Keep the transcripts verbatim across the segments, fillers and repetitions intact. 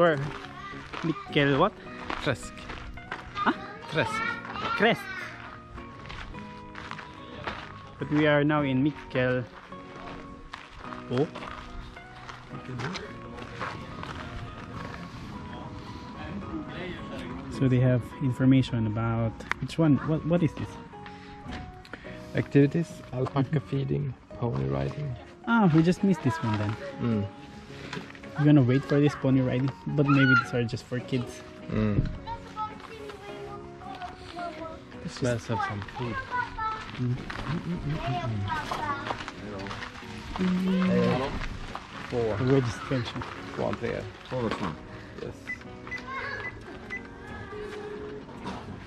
Where? Mickel what? Kresk. Huh? Kresk. Kresk. But we are now in Mickelbo. Oh. So they have information about which one? What? What is this? Activities: alpaca feeding, pony riding. Ah, we just missed this one then. Mm. I'm gonna wait for this pony riding, but maybe these are just for kids. Mm. This must have some food. Mm. Mm. Mm. Four. The registration. One there. Four of them. Yes.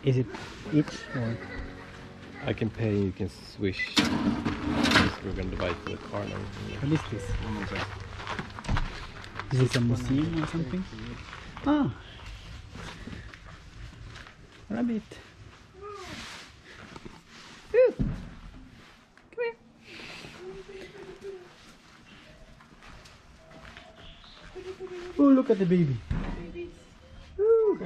Is it each or? I can pay. You can swish. We're gonna buy for the car now. What is this? Is it a museum or something? Ah! Rabbit! Ooh. Come here! Oh, look at the baby! Ooh.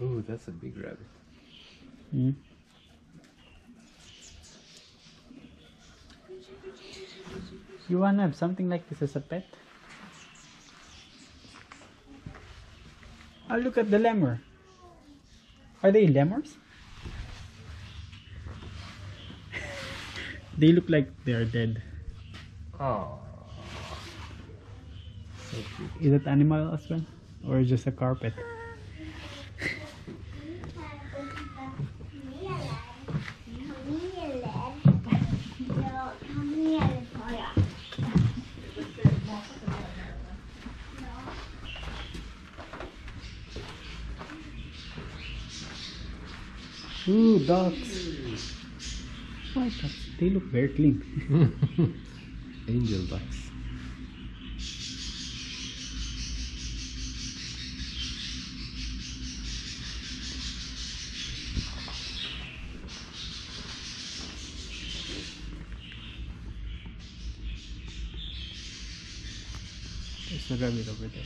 Ooh, that's a big rabbit. Mm. You wanna have something like this as a pet? Oh, look at the lemur. Are they lemurs? They look like they are dead. Oh. So cute. Is that animal as well? Or just a carpet? Ooh, ducks. Why ducks? They look very clean. Angel ducks. There's a rabbit over there.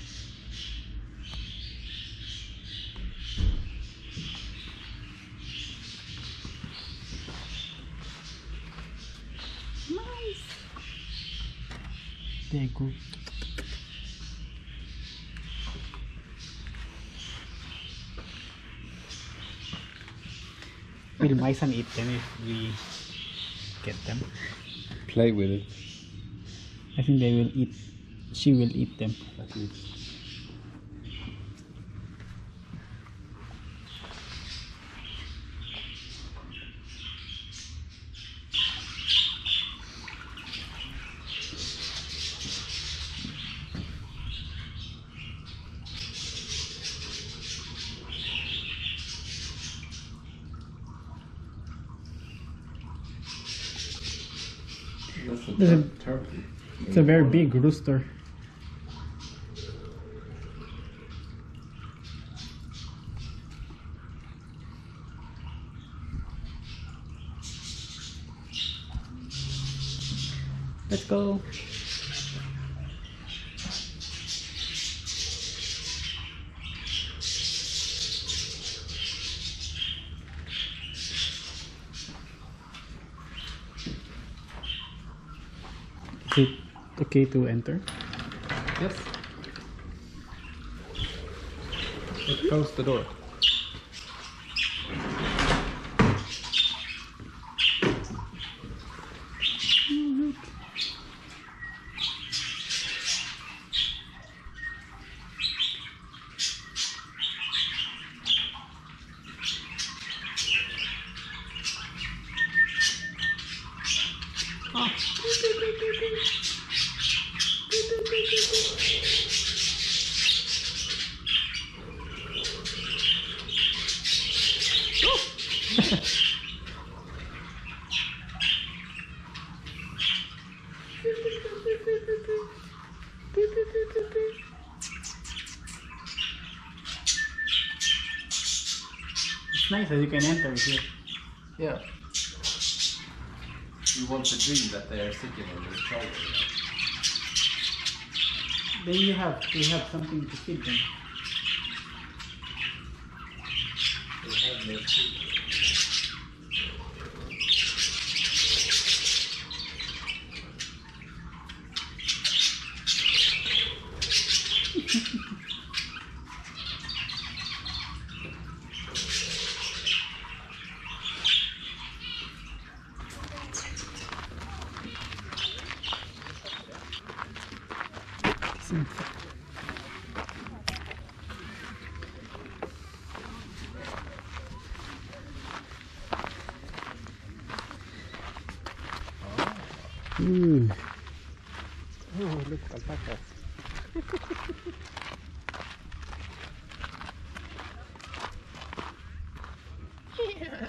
There you go. Will my son eat them if we get them? Play with it. I think they will eat. She will eat them. At least. That's a turkey. It's a very big rooster. Let's go. Is it okay to enter? Yes. It closed the door. Ja. It's nice that you can enter here. Yeah. You want to dream that they are sitting on your shoulder. Then you have you have something to feed them. They have no food. Mm. Oh, look, alpaca. Yeah.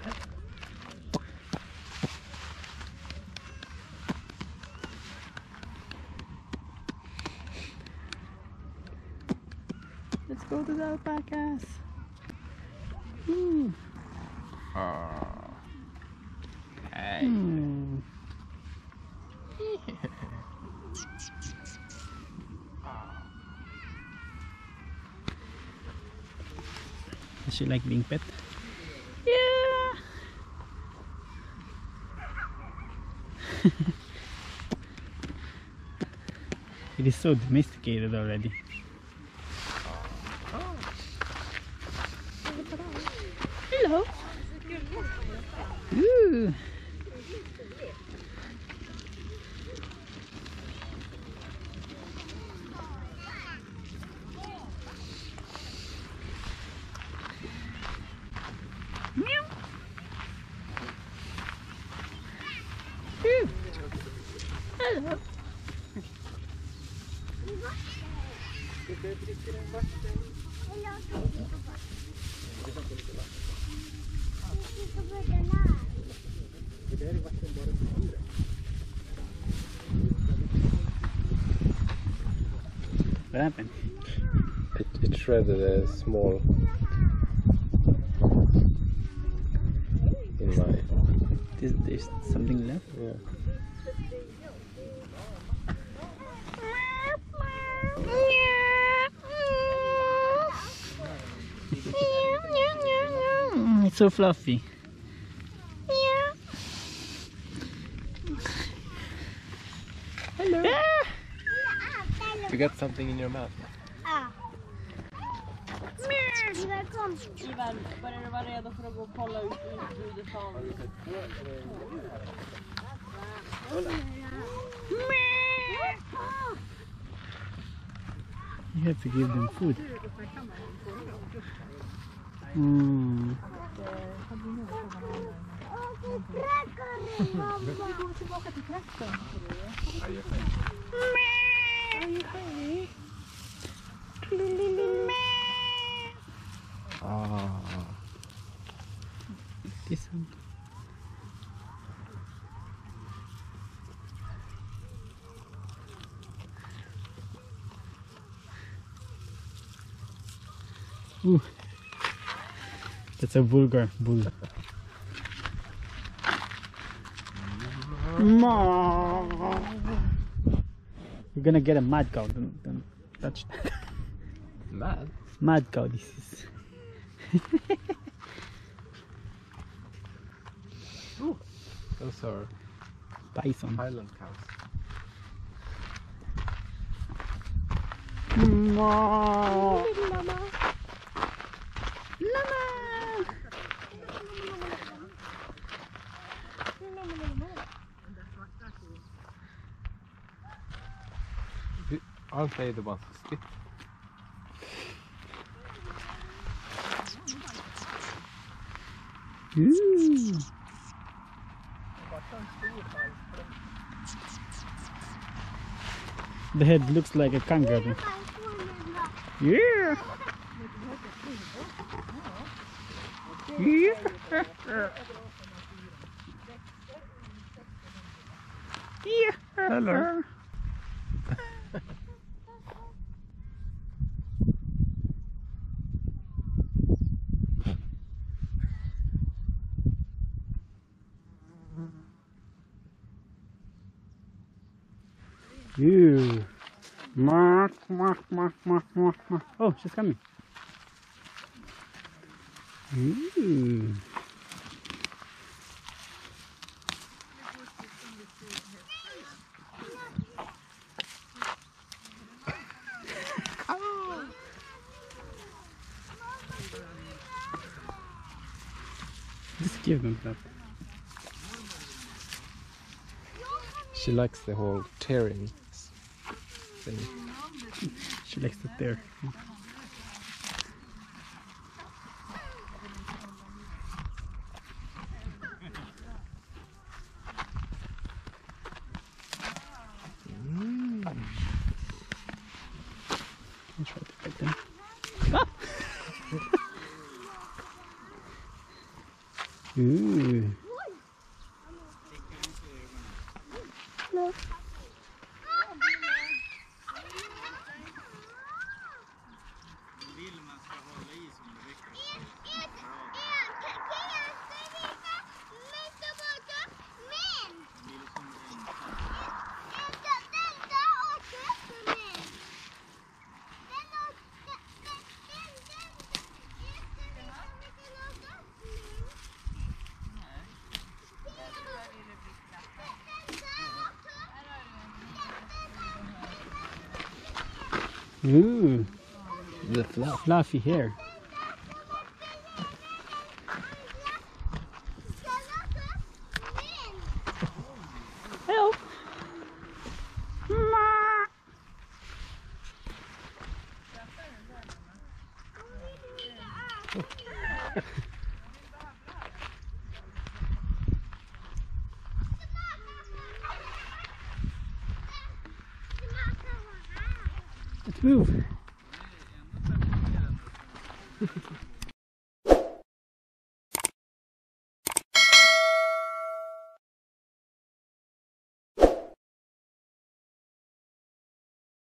Let's go to the alpacas. Mm. Uh, hey. Mm. Does she like being pet? Yeah. It is so domesticated already. Oh. Hello. Ooh. Hello. What happened? It, it shredded a small in my. Is there something left? Yeah. It's so fluffy. Yeah. Hello. Ah. You got something in your mouth. Ah. You have to give them food. Mm. Oh. This one. Ooh. That's a Bulgar bull. You're gonna get a mad cow. Don't, don't touch that. Mad? Mad cow, this is. Ooh, those are bison. Highland cows. Mama. Mama. Aren't they the ones who spit? Ooh. The head looks like a kangaroo. Yeah. Yeah. Yeah. Hello. Ew. Mark, mark, mark, mark, mark, mark. Oh, she's coming. Ew. Just give them that. She likes the whole tearing thing. She likes it there. Mm. I'll try to pick them. Ah! Ooh. No. Ooh, the fluff. Fluffy hair. Hello. Ma. Let's move.